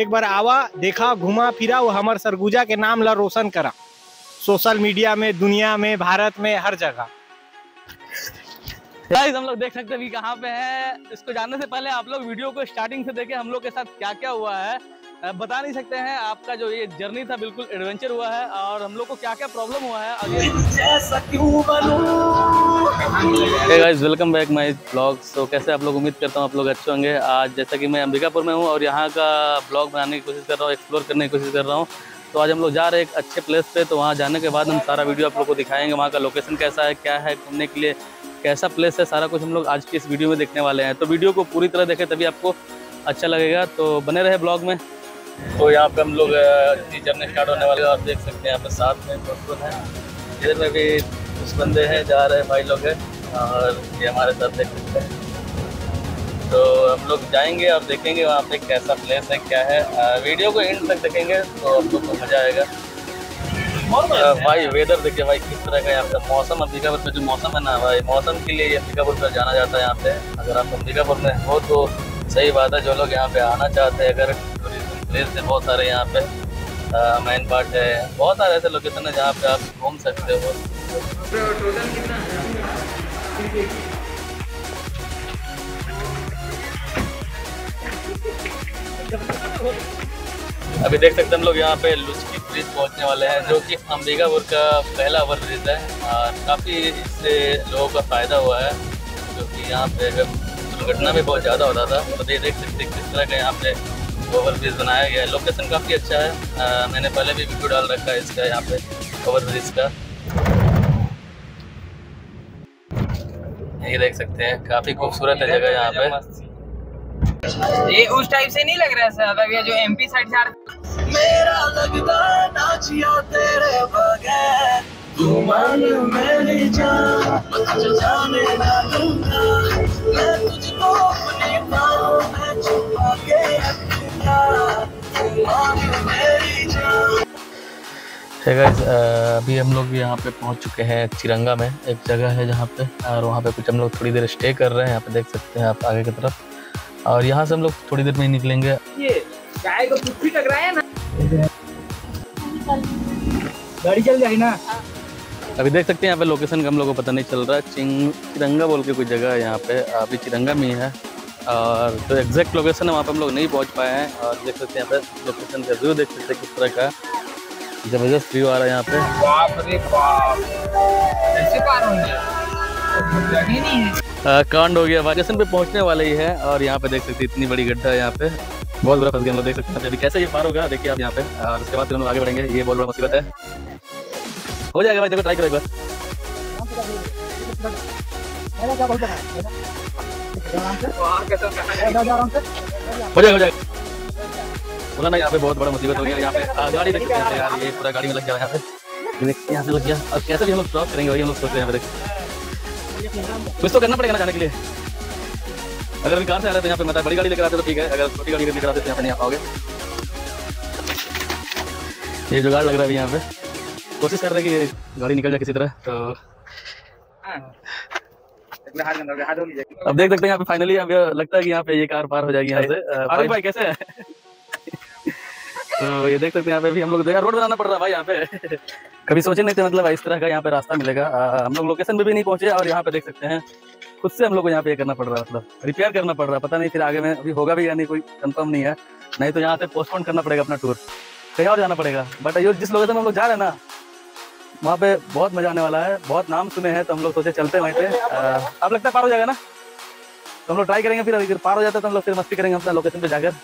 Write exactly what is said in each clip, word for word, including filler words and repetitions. एक बार आवा, देखा, घुमा फिरा, वो हमार सरगुजा के नाम ला रोशन करा सोशल मीडिया में, दुनिया में, भारत में, हर जगह। गाइस हम लोग देख सकते हैं कहाँ पे है। इसको जानने से पहले आप लोग वीडियो को स्टार्टिंग से देखें हम लोग के साथ क्या क्या हुआ है। बता नहीं सकते हैं, आपका जो ये जर्नी था बिल्कुल एडवेंचर हुआ है और हम लोग को क्या क्या प्रॉब्लम हुआ है। Hey guys welcome back my blogs. तो कैसे आप लोग, उम्मीद करता हूँ आप लोग अच्छे होंगे। आज जैसा कि मैं अंबिकापुर में हूँ और यहाँ का ब्लॉग बनाने की कोशिश कर रहा हूँ, एक्सप्लोर करने की कोशिश कर रहा हूँ। तो आज हम लोग जा रहे हैं एक अच्छे प्लेस पे, तो वहाँ जाने के बाद हम सारा वीडियो आप लोग को दिखाएंगे, वहाँ का लोकेशन कैसा है, क्या है, घूमने के लिए कैसा प्लेस है, सारा कुछ हम लोग आज की इस वीडियो में देखने वाले हैं। तो वीडियो को पूरी तरह देखें तभी आपको अच्छा लगेगा, तो बने रहे ब्लॉग में। तो यहाँ पे हम लोग जर्नी स्टार्ट होने वाले हैं, आप देख सकते हैं यहाँ पे साथ में दोस्तों हैं, इधर में भी कुछ बंदे हैं, जा रहे हैं भाई लोग हैं और ये हमारे साथ देख सकते हैं। तो हम लोग जाएंगे और देखेंगे वहाँ पे कैसा प्लेस है, क्या है। वीडियो को एंड तक देखेंगे तो हम लोग को मज़ा आएगा। भाई वेदर देखिए भाई किस तरह का यहाँ का मौसम, अंबिकापुर में जो मौसम है ना भाई, मौसम के लिए अंबिकापुर का जाना जाता है। यहाँ पे अगर आप अंबिकापुर में हो तो सही बात है, जो लोग यहाँ पे आना चाहते हैं, अगर टूरिज्म प्लेस है बहुत सारे यहाँ पे, मेन पार्ट है, बहुत सारे ऐसे लोकेशन है जहाँ पे आप घूम सकते हो। टोटल कितना अभी देख सकते हैं हम लोग यहाँ पे लुच्की ब्रिज पहुँचने वाले हैं, जो कि अंबिकापुर का पहला ओवर ब्रिज है और काफ़ी इससे लोगों का फ़ायदा हुआ है, क्योंकि यहाँ पे दुर्घटना भी बहुत ज़्यादा होता था। तो ये देख सकते हैं किस तरह का यहाँ पे ओवर ब्रिज बनाया गया है, लोकेशन काफ़ी अच्छा है। आ, मैंने पहले भी वीडियो डाल रखा है इसका, यहाँ पे ओवर ब्रिज का, ये देख सकते हैं काफ़ी खूबसूरत है जगह यहाँ पे। ये उस टाइप से नहीं लग रहा है सर, जो एमपी साइड जा रहा। मेरा लगता ना जिया तेरे बगैर, तू मन मेरी जान, मुझे जाने ना दूंगा, मैं तुझको अपनी बाहों में छुपा के रखूंगा, तू मन मेरी जान। हे गाइस अभी हम लोग यहाँ पे पहुँच चुके हैं चिरंगा में, एक जगह है जहाँ पे, और वहाँ पे कुछ हम लोग थोड़ी देर स्टे कर रहे हैं। यहाँ पे देख सकते हैं आप आगे की तरफ, और यहाँ से हम लोग थोड़ी देर में ही निकलेंगे। ये गाय को कुछ भी टकराया ना, गाड़ी चल जाए ना। अभी देख सकते हैं यहाँ पे लोकेशन का हम लोग को पता नहीं चल रहा है, चिंग चिरंगा बोल के कोई जगह है यहाँ पे, अभी चिरंगा में है और जो तो एग्जैक्ट लोकेशन है वहाँ पे हम लोग नहीं पहुँच पाए हैं। और देख सकते हैं यहाँ पे लोकेशन का व्यू देख सकते हैं किस तरह का जबरदस्त व्यू आ रहा है यहाँ पे। आ, कांड हो गया, वाकेशन पे पहुंचने वाले ही है और यहाँ पे देख सकते हैं इतनी बड़ी गड्ढा है यहाँ पे, बहुत बड़ा फंस गया हम लोग देख सकते हैं। अभी कैसे ये पार होगा देखिए आप यहाँ पे, और उसके बाद फिर हम लोग आगे बढ़ेंगे। ये बहुत बड़ा मुसीबत है, हो जाएगा भाई, देखो ट्राई करो एक बार, हो जाएगा। बोला ना यहाँ पे बहुत बड़ा मुसीबत हो गया, यहाँ पे गाड़ी देख सकते हैं यार, ये पूरा गाड़ी में लग गया यहाँ पे, यहाँ से लग गया। और कैसे भी हम लोग क्रॉस करेंगे वही हम लोग सोच रहे हैं, कुछ तो करना पड़ेगा ना जाने के लिए। अगर हम कार से आ रहे थे यहाँ पे, मतलब बड़ी गाड़ी लेकर आते तो ठीक है, अगर छोटी गाड़ी लेकर आते तो यहाँ पे नहीं आ पाओगे। ये जुगाड़ लग रहा है यहाँ पे, कोशिश कर रहे हैं कि गाड़ी निकल जाए किसी तरह। तो अब देख सकते हैं यहाँ पे फाइनली, अब लगता है कि यहाँ पे ये कार पार हो जाएगी यहाँ से। अरे भाई कैसे है तो ये देख सकते हैं यहाँ पे भी हम लोग देखा, रोड बनाना पड़ रहा है भाई यहाँ पे, कभी सोचे नहीं थे मतलब इस तरह का यहाँ पे रास्ता मिलेगा। आ, हम लोग लोकेशन पे भी नहीं पहुंचे और यहाँ पे देख सकते हैं खुद से हम लोग को यहाँ पे ये करना पड़ रहा है, मतलब रिपेयर करना पड़ रहा है। पता नहीं फिर आगे में अभी होगा भी या नहीं, कोई कंफर्म नहीं है, नहीं तो यहाँ से पोस्टपोन करना पड़ेगा अपना टूर, कहीं और जाना पड़ेगा। बट ये जिस लोकेशन हम लोग जा रहे हैं ना वहाँ पे बहुत मजा आने वाला है, बहुत नाम सुने हैं, तो हम लोग सोचे चलते हैं वहीं पे। अब लगता है पार हो जाएगा ना, तो हम लोग ट्राई करेंगे, फिर अगर पार हो जाता है तो हम लोग फिर मस्ती करेंगे अपना लोकेशन पे जाकर,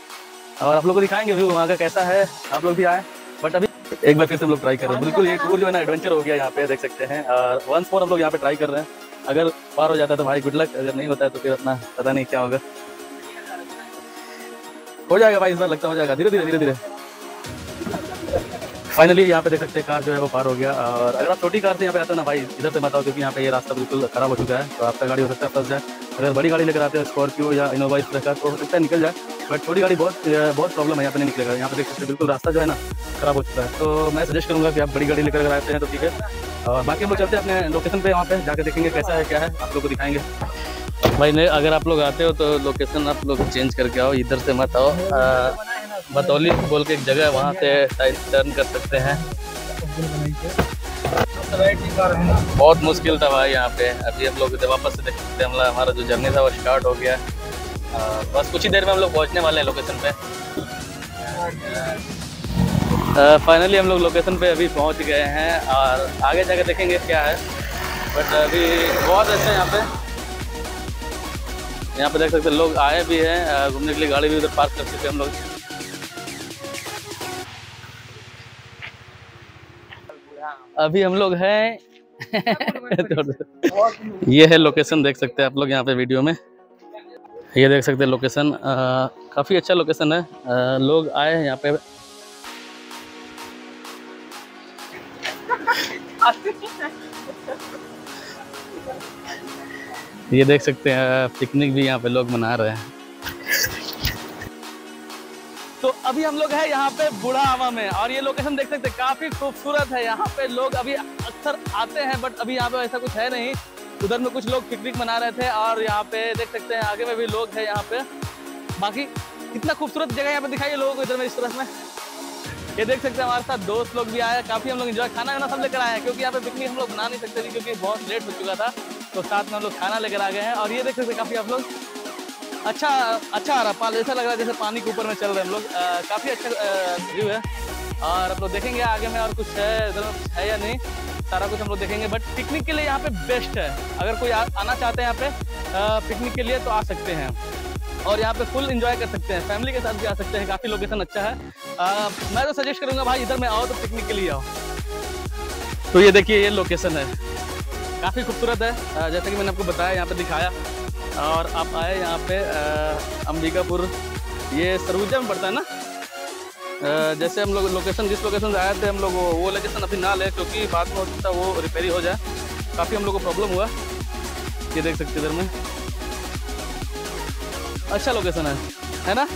और आप लोग को दिखाएंगे व्यू वहाँ का कैसा है, आप लोग भी आए। बट अभी एक बार फिर से हम लोग ट्राई कर रहे हैं, बिल्कुल ये टूर जो है ना एडवेंचर हो गया यहाँ पे देख सकते हैं, और वंस मोर हम लोग यहाँ पे ट्राई कर रहे हैं। अगर पार हो जाता है तो भाई गुड लक, अगर नहीं होता है तो फिर अपना पता नहीं क्या होगा। हो जाएगा भाई इस बार, लगता हो जाएगा, धीरे धीरे धीरे धीरे। फाइनली यहाँ पे देख सकते हैं कार जो है वो पार हो गया, और अगर आप छोटी कार से यहाँ पे आते हो ना भाई इधर से मत आओ, क्योंकि यहाँ पे ये रास्ता बिल्कुल खराब हो चुका है, तो आपका गाड़ी हो सकता है फंस जाए। अगर बड़ी गाड़ी लेकर आते हैं स्कॉर्पियो या इनोवा इस तरह का तो हो सकता है निकल जाए, बट छोटी गाड़ी बहुत बहुत प्रॉब्लम है, यहाँ पे नहीं निकलेगा। यहाँ पे देख सकते हैं बिल्कुल रास्ता जो है ना खराब हो चुका है, तो मैं सजेस्ट करूँगा कि आप बड़ी गाड़ी लेकर अगर आते हैं तो ठीक है। और बाकी हम लोग चलते हैं अपने लोकेशन पे, वहाँ पे जाकर देखेंगे कैसा है क्या है, आप लोग को दिखाएंगे। भाई नहीं अगर आप लोग आते हो तो लोकेशन आप लोग चेंज करके आओ, इधर से मत आओ, बतौली बोल के एक जगह है, वहाँ से साइड टर्न कर सकते हैं। बहुत मुश्किल था भाई यहाँ पे। अभी हम लोग वापस से देख सकते हैं, हमारा जो जर्नी था वो स्टार्ट हो गया। बस कुछ ही देर में हम लोग पहुँचने वाले हैं लोकेशन पे। फाइनली हम लोग लोकेशन पे अभी पहुँच गए हैं और आगे जाके देखेंगे क्या है, बट अभी बहुत अच्छा है यहाँ पे। यहाँ पे देख सकते हैं लोग आए भी हैं घूमने के लिए, गाड़ी भी उधर पार्क कर सकते हैं हम लोग। अभी हम लोग हैं ये है लोकेशन, देख सकते हैं आप लोग यहाँ पे वीडियो में। ये देख सकते हैं लोकेशन, काफ़ी अच्छा लोकेशन है। आ, लोग आए हैं यहाँ पे। ये देख सकते हैं पिकनिक भी यहाँ पे लोग मना रहे हैं। तो अभी हम लोग हैं यहाँ पे बुढ़ा आमा में, और ये लोकेशन देख सकते हैं काफी खूबसूरत है। यहाँ पे लोग अभी अक्सर आते हैं, बट अभी यहाँ पे ऐसा कुछ है नहीं। उधर में कुछ लोग पिकनिक मना रहे थे, और यहाँ पे देख सकते हैं आगे में भी लोग हैं यहाँ पे। बाकी कितना खूबसूरत जगह यहाँ पे दिखाई है लोगों को, इधर में इस तरफ में। ये देख सकते हैं हमारे साथ दोस्त लोग भी आए, काफी हम लोग इंजॉय। खाना खाना सब लेकर आए हैं, क्योंकि यहाँ पे पिकनिक हम लोग बना नहीं सकते थे क्योंकि बहुत लेट हो चुका था, तो साथ में हम लोग खाना लेकर आ गए हैं। और ये देख सकते हैं काफी आप लोग अच्छा अच्छा आ रहा है, ऐसा लग रहा है जैसे पानी के ऊपर में चल रहे हैं हम लोग। काफी अच्छा व्यू है, और आप लोग देखेंगे आगे में और कुछ है इधर कुछ है या नहीं, सारा कुछ हम लोग देखेंगे। बट पिकनिक के लिए यहाँ पे बेस्ट है, अगर कोई आना चाहते हैं यहाँ पे पिकनिक के लिए तो आ सकते हैं, और यहाँ पे फुल एंजॉय कर सकते हैं। फैमिली के साथ भी आ सकते हैं, काफी लोकेशन अच्छा है। आ, मैं तो सजेस्ट करूंगा भाई इधर में आओ तो पिकनिक के लिए आओ। तो ये देखिए ये लोकेशन है, काफी खूबसूरत है, जैसा कि मैंने आपको बताया यहाँ पे दिखाया। और आप आए यहाँ पे अंबिकापुर, ये सरगुजा में पड़ता है ना। आ, जैसे हम लोग लोकेशन जिस लोकेशन से आए थे हम लोग वो लोकेशन अभी ना ले, क्योंकि बाद में हो सकता है वो रिपेयरिंग हो जाए, काफ़ी हम लोग को प्रॉब्लम हुआ। ये देख सकते इधर में अच्छा लोकेशन है, है ना।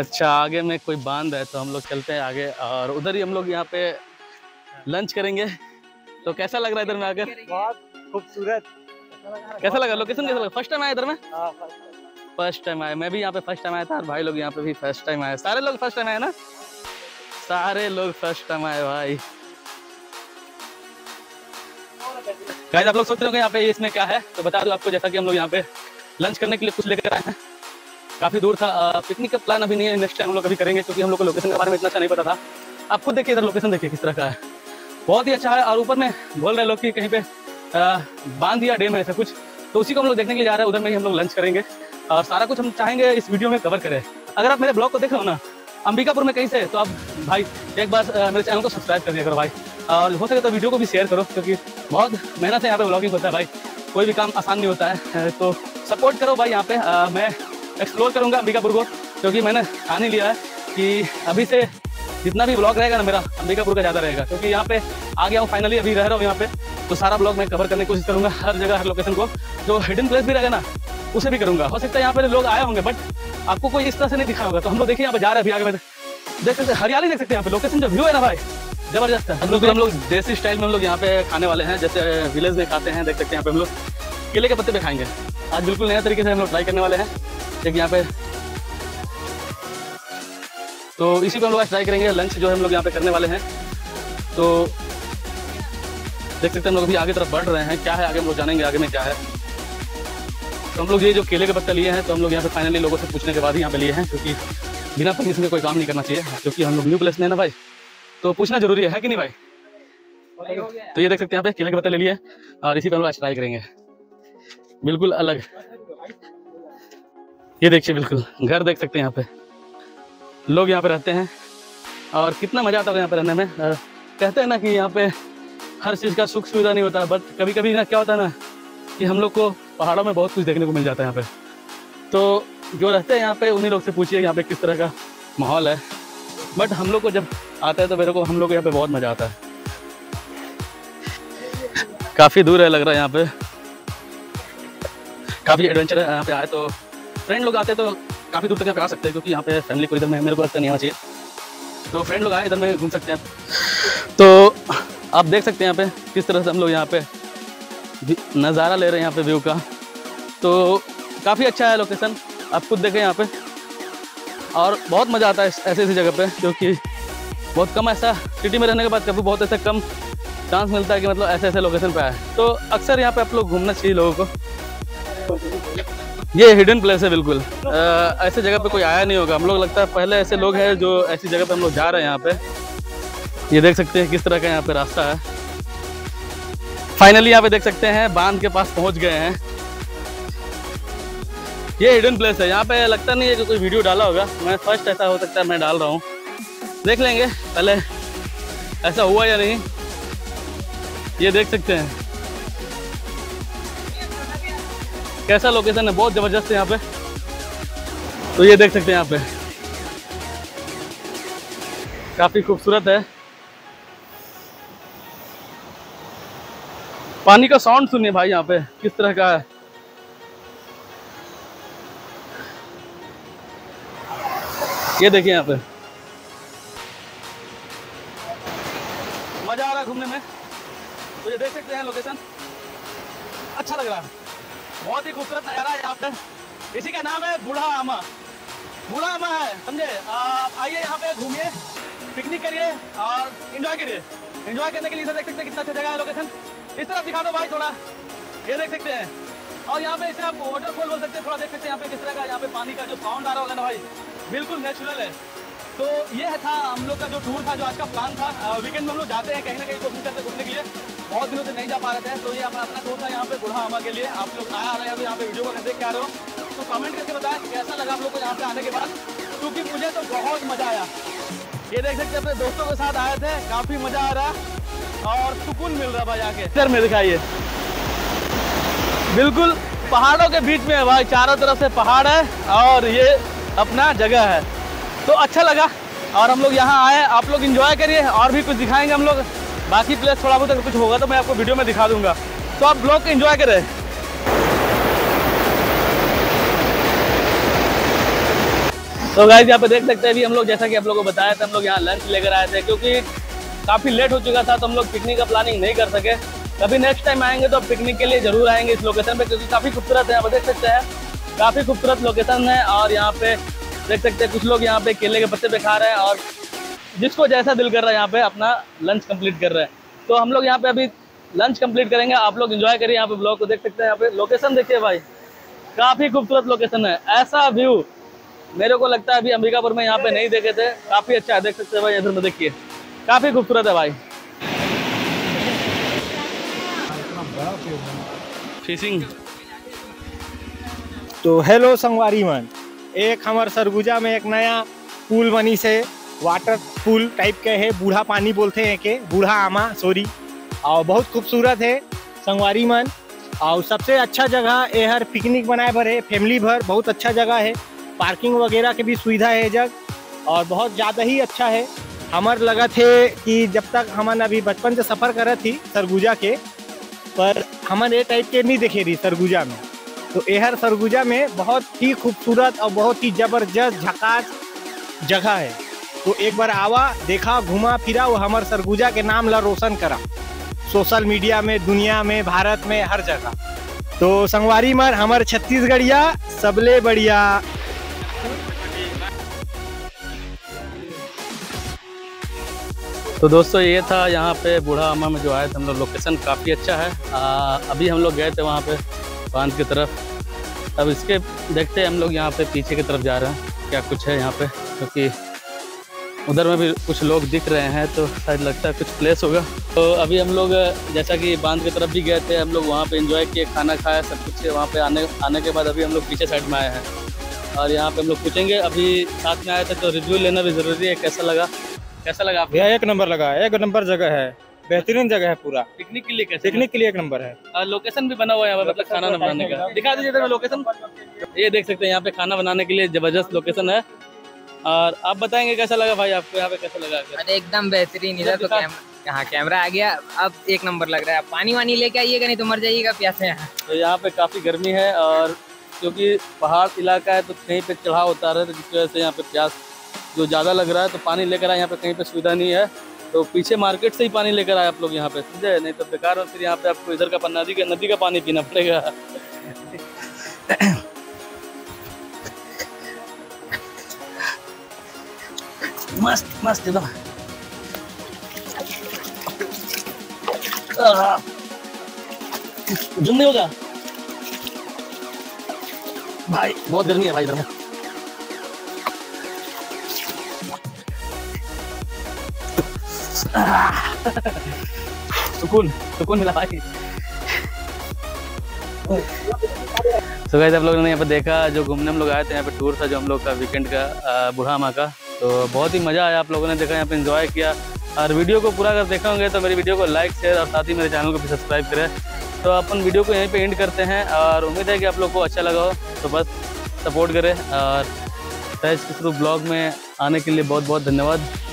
अच्छा आगे में कोई बांध है, तो हम लोग चलते हैं आगे, और उधर ही हम लोग यहाँ पे लंच करेंगे। तो कैसा लग रहा है इधर में आकर? बहुत खूबसूरत। कैसा लगा लोकेशन, कैसा लगा? फर्स्ट टाइम आया इधर में? फर्स्ट टाइम आया, मैं भी यहाँ पे फर्स्ट टाइम आया था, और भाई लोग यहाँ पे भी फर्स्ट टाइम आया। सारे लोग फर्स्ट टाइम आए ना, सारे लोग फर्स्ट टाइम आए भाई। गाइस आप लोग सोच रहे हो यहाँ पे इसमें क्या है, तो बता दूं आपको, जैसा कि हम लोग यहाँ पे लंच करने के लिए कुछ लेकर आए हैं। काफ़ी दूर था, पिकनिक का प्लान अभी नहीं है, नेक्स्ट टाइम हम लोग अभी करेंगे, क्योंकि हम लोग को लोकेशन के बारे में इतना अच्छा नहीं पता था। आप खुद देखिए इधर लोकेशन, देखिए किस तरह का है, बहुत ही अच्छा है। और ऊपर में बोल रहे लोग कि कहीं पे बांध या डैम है ऐसा कुछ, तो उसी को हम लोग देखने के लिए जा रहे हैं। उधर में ही हम लोग लंच करेंगे, और सारा कुछ हम चाहेंगे इस वीडियो में कवर करें। अगर आप मेरे ब्लॉग को देख रहे हो ना अंबिकापुर में कहीं से, तो आप भाई एक बार मेरे चैनल को सब्सक्राइब कर दिया करो भाई, और हो सके तो वीडियो को भी शेयर करो, क्योंकि बहुत मेहनत है यहाँ पे व्लॉगिंग होता है भाई, कोई भी काम आसान नहीं होता है। तो सपोर्ट करो भाई यहाँ पे। आ, मैं एक्सप्लोर करूँगा अंबिकापुर को, क्योंकि मैंने ठान ही लिया है कि अभी से जितना भी ब्लॉग रहेगा ना मेरा अंबिकापुर का ज़्यादा रहेगा, क्योंकि यहाँ पे आ गया हूँ फाइनली, अभी रह रहा हूँ यहाँ पे, तो सारा ब्लॉग मैं कवर करने की कोशिश करूँगा। हर जगह हर लोकेशन को, जो हिडन प्लेस भी रहेगा ना उसे भी करूँगा। हो सकता है यहाँ पे लोग आए होंगे, बट आपको कोई इस तरह से नहीं दिखा होगा। तो हम लोग देखिए यहाँ पे जा रहे हैं, अभी आगे में देख सकते हरियाली, देख सकते हैं यहाँ पे लोकेशन जो व्यू है ना भाई जबरदस्त है। हम लोग हम लोग देसी स्टाइल में हम लोग यहाँ पे खाने वाले हैं, जैसे विलेज में खाते हैं। देख सकते हैं यहाँ पे हम लोग केले के पत्ते पे खाएंगे, आज बिल्कुल नया तरीके से हम लोग ट्राई करने वाले हैं। एक यहाँ पे तो इसी पे हम लोग आज ट्राई करेंगे, लंच जो है हम लोग यहाँ पे करने वाले हैं। तो देख सकते हैं हम लोग अभी आगे तरफ बढ़ रहे हैं, क्या है आगे हम लोग जानेंगे आगे में क्या है। तो हम लोग ये जो केले के पत्ते लिए हैं, तो हम लोग यहाँ पे फाइनली लोगों से पूछने के बाद ही यहाँ पे लिए हैं, क्योंकि बिना परमिशन के कोई काम नहीं करना चाहिए, क्योंकि हम लोग न्यू प्लेस में है ना भाई, तो पूछना जरूरी है, है कि नहीं भाई? तो ये देख सकते हैं यहाँ पे केले के पत्ते ले लिए, और इसी पे हम लोग ट्राई करेंगे बिल्कुल अलग। ये देखिए बिल्कुल घर, देख सकते हैं यहाँ पे लोग यहाँ पे रहते हैं, और कितना मजा आता है यहाँ पे रहने में। आ, कहते हैं ना कि यहाँ पे हर चीज़ का सुख सुविधा नहीं होता, बट कभी कभी ना क्या होता है ना कि हम लोग को पहाड़ों में बहुत कुछ देखने को मिल जाता है यहाँ पे। तो जो रहते हैं यहाँ पे उन्हीं लोग से पूछिए यहाँ पे किस तरह का माहौल है, बट हम लोग को जब आता है तो मेरे को हम लोग यहाँ पे बहुत मज़ा आता है। काफ़ी दूर है लग रहा है यहाँ पे, काफ़ी एडवेंचर है यहाँ पे। आए तो फ्रेंड लोग आते तो काफ़ी दूर तक यहाँ पे आ सकते हैं, क्योंकि यहाँ पे फैमिली को इधर में मेरे को लगता नहीं आना चाहिए। तो फ्रेंड लोग आए इधर में घूम सकते हैं। तो आप देख सकते हैं यहाँ पे किस तरह से हम लोग यहाँ पे नज़ारा ले रहे हैं यहाँ पे व्यू का। तो काफ़ी अच्छा है लोकेशन, आप खुद देखें यहाँ पे, और बहुत मज़ा आता है ऐसे ऐसी जगह पे, क्योंकि बहुत कम ऐसा सिटी में रहने के बाद कभी बहुत ऐसा कम चांस मिलता है कि मतलब ऐसे ऐसे लोकेशन पे आए, तो अक्सर यहाँ पे आप लोग घूमना चाहिए लोगों को। ये हिडन प्लेस है बिल्कुल, ऐसे जगह पे कोई आया नहीं होगा, हम लोग लगता है पहले ऐसे लोग हैं जो ऐसी जगह पे हम लोग जा रहे हैं। यहाँ पे ये देख सकते हैं किस तरह का यहाँ पे रास्ता है। फाइनली यहाँ पे देख सकते हैं बांध के पास पहुँच गए हैं। ये हिडन प्लेस है, यहाँ पे लगता नहीं है कि कोई वीडियो डाला होगा, मैं फर्स्ट ऐसा हो सकता है मैं डाल रहा हूँ, देख लेंगे पहले ऐसा हुआ या नहीं। ये देख सकते हैं कैसा लोकेशन है, बहुत ज़बरदस्त है यहाँ पे, तो ये देख सकते हैं यहाँ पे काफ़ी खूबसूरत है। पानी का साउंड सुनिए भाई यहाँ पे किस तरह का है। ये देखिए यहाँ पे मज़ा आ रहा है घूमने में, तो ये देख सकते हैं लोकेशन अच्छा लग रहा है, बहुत ही खूबसूरत नज़ारा है यहाँ पे। इसी का नाम है बूढ़ा आमा, बूढ़ा आमा है समझे। आइए यहाँ पे घूमिए, पिकनिक करिए और एंजॉय करिए। एंजॉय करने के लिए इधर देख सकते हैं कितना अच्छा जगह है लोकेशन। इस तरफ दिखा दो भाई थोड़ा, ये देख सकते हैं, और यहाँ पे इसे आप वाटरफॉल बोल सकते हैं। थोड़ा देख सकते हैं यहाँ पे किस तरह का यहाँ पे पानी का जो साउंड आ रहा होगा ना भाई, बिल्कुल नेचुरल है। तो ये था हम लोग का जो टूर था, जो आज का प्लान था। वीकेंड में हम लोग जाते हैं कहीं ना कहीं कोशिश करते घूमने के लिए, बहुत दिनों से नहीं जा पा रहे थे, तो ये अपना अपना टूर था यहाँ पे बूढ़ा आमा के लिए। आप लोग आया आ रहे हैं यहाँ पे वीडियो को देख के आ रहे हो, तो कमेंट करके बताएं कैसा लगा आप लोग को यहाँ पे आने के बाद, क्योंकि मुझे तो बहुत मज़ा आया। ये देख सकते अपने दोस्तों के साथ आए थे, काफ़ी मज़ा आ रहा है और सुकून मिल रहा भाई आके। इधर में दिखाइए, बिल्कुल पहाड़ों के बीच में है भाई, चारों तरफ से पहाड़ है और ये अपना जगह है, तो अच्छा लगा। और हम लोग यहाँ आए, आप लोग इन्जॉय करिए, और भी कुछ दिखाएंगे हम लोग, बाकी प्लेस थोड़ा बहुत अगर कुछ होगा तो मैं आपको वीडियो में दिखा दूंगा, तो आप ब्लॉग को एंजॉय करें। तो गाइस यहाँ पे देख सकते हैं अभी हम लोग, जैसा कि आप लोगों को बताया था, हम लोग यहाँ लंच लेकर आए थे, क्योंकि काफ़ी लेट हो चुका था तो हम लोग पिकनिक का प्लानिंग नहीं कर सके। कभी नेक्स्ट टाइम आएंगे तो पिकनिक के लिए जरूर आएंगे इस लोकेशन पर, क्योंकि काफ़ी खूबसूरत है। आप देख सकते हैं काफ़ी खूबसूरत लोकेशन है, और यहाँ पे देख सकते हैं कुछ लोग यहाँ पे केले के पत्ते पे खा रहे हैं, और जिसको जैसा दिल कर रहा है यहाँ पे अपना लंच कंप्लीट कर रहे हैं। तो हम लोग यहाँ पे अभी लंच कंप्लीट करेंगे, आप लोग एंजॉय करिए यहाँ पे ब्लॉग को। देख सकते हैं यहाँ पे लोकेशन देखिए भाई, काफ़ी खूबसूरत लोकेशन है। ऐसा व्यू मेरे को लगता है अभी अंबिकापुर में यहाँ पे नहीं देखे थे, काफ़ी अच्छा है। देख सकते हैं भाई इधर में देखिए, काफ़ी खूबसूरत है भाई। फिशिंग तो हेलो संगवारी मन, एक हमारे सरगुजा में एक नया पुल बनी से, वाटर पूल टाइप के है, बूढ़ा पानी बोलते हैं के, बूढ़ा आमा सॉरी, और बहुत खूबसूरत है संगवारी मन। और सबसे अच्छा जगह ये हर पिकनिक बनाए भर है, फैमिली भर बहुत अच्छा जगह है, पार्किंग वगैरह की भी सुविधा है जग, और बहुत ज़्यादा ही अच्छा है। हमार लगा थे कि जब तक हमन अभी बचपन से सफ़र कर थी सरगुजा के, पर हमन ये टाइप के नहीं देखे रही सरगुजा में, तो एहर सरगुजा में बहुत ही खूबसूरत और बहुत ही ज़बरदस्त झकास जगह है। तो एक बार आवा देखा घुमा फिरा, वो हमार सरगुजा के नाम ला रोशन करा सोशल मीडिया में, दुनिया में, भारत में, हर जगह। तो संगवारी मर हमार छत्तीसगढ़िया सबले बढ़िया। तो दोस्तों ये था यहाँ पे बूढ़ा आमा में जो आए थे हम लोग, लोकेशन काफ़ी अच्छा है। आ, अभी हम लोग गए थे वहाँ पे बांध की तरफ, अब इसके देखते हम लोग यहाँ पे पीछे की तरफ जा रहे हैं क्या कुछ है यहाँ पे, क्योंकि उधर में भी कुछ लोग दिख रहे हैं, तो शायद लगता है कुछ प्लेस होगा। तो अभी हम लोग जैसा कि बांध की तरफ भी गए थे, हम लोग वहाँ पे एंजॉय किए, खाना खाया, सब कुछ वहाँ पे आने आने के बाद अभी हम लोग पीछे साइड में आए हैं, और यहाँ पे हम लोग पूछेंगे अभी साथ में आए थे तो रिव्यू लेना भी ज़रूरी है। कैसा लगा, कैसा लगा आप? एक नंबर लगा, एक नंबर जगह है, बेहतरीन जगह है पूरा पिकनिक के लिए। कैसे पिकनिक के लिए एक नंबर है, लोकेशन भी बना हुआ है यहाँ पे, मतलब खाना बनाने का दिखा दीजिए लोकेशन। ये देख सकते हैं यहाँ पे खाना बनाने के लिए ज़बरदस्त लोकेशन है, और आप बताएंगे कैसा लगा भाई आपको यहाँ पे, कैसा लगा? अरे एकदम बेहतरीन, इधर तो कैमरा, हाँ कैमरा आ गया, अब एक नंबर लग रहा है। पानी वानी लेके आइएगा नहीं तो मर जाइएगा प्यासे यहाँ। तो यहाँ पे काफ़ी गर्मी है, और क्योंकि पहाड़ इलाका है तो कहीं पे चढ़ाव उतार है, तो जिस वजह से यहाँ पे प्यास जो ज़्यादा लग रहा है, तो पानी लेकर आए, यहाँ पे कहीं पे सुविधा नहीं है, तो पीछे मार्केट से ही पानी लेकर आए आप लोग यहाँ पे, समझे, नहीं तो बेकार हो। फिर यहाँ पे आपको इधर का नदी का नदी का पानी पीना पड़ेगा। मस्त मस्त एकदम। जुम नहीं होगा भाई, बहुत गर्मी है भाई इधर में। सुकून सुकून मिला भाई। सो गाइस आप लोगों ने यहाँ पे देखा जो घूमने हम लोग आए थे, यहाँ पे टूर था जो हम लोग का वीकेंड का बूढ़ा आमा का, तो बहुत ही मज़ा आया। आप लोगों ने देखा यहाँ पे एंजॉय किया, और वीडियो को पूरा अगर देखा होंगे तो मेरी वीडियो को लाइक शेयर और साथ ही मेरे चैनल को भी सब्सक्राइब करें। तो अपन वीडियो को यहीं पे एंड करते हैं, और उम्मीद है कि आप लोग को अच्छा लगा हो, तो बस सपोर्ट करें। और फैज़ खुसरू ब्लॉग में आने के लिए बहुत बहुत धन्यवाद।